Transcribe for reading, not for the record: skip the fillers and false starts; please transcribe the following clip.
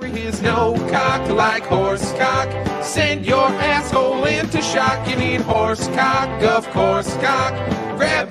There is no cock like horse cock. Send your asshole into shock. You need horse cock, of course cock. Grab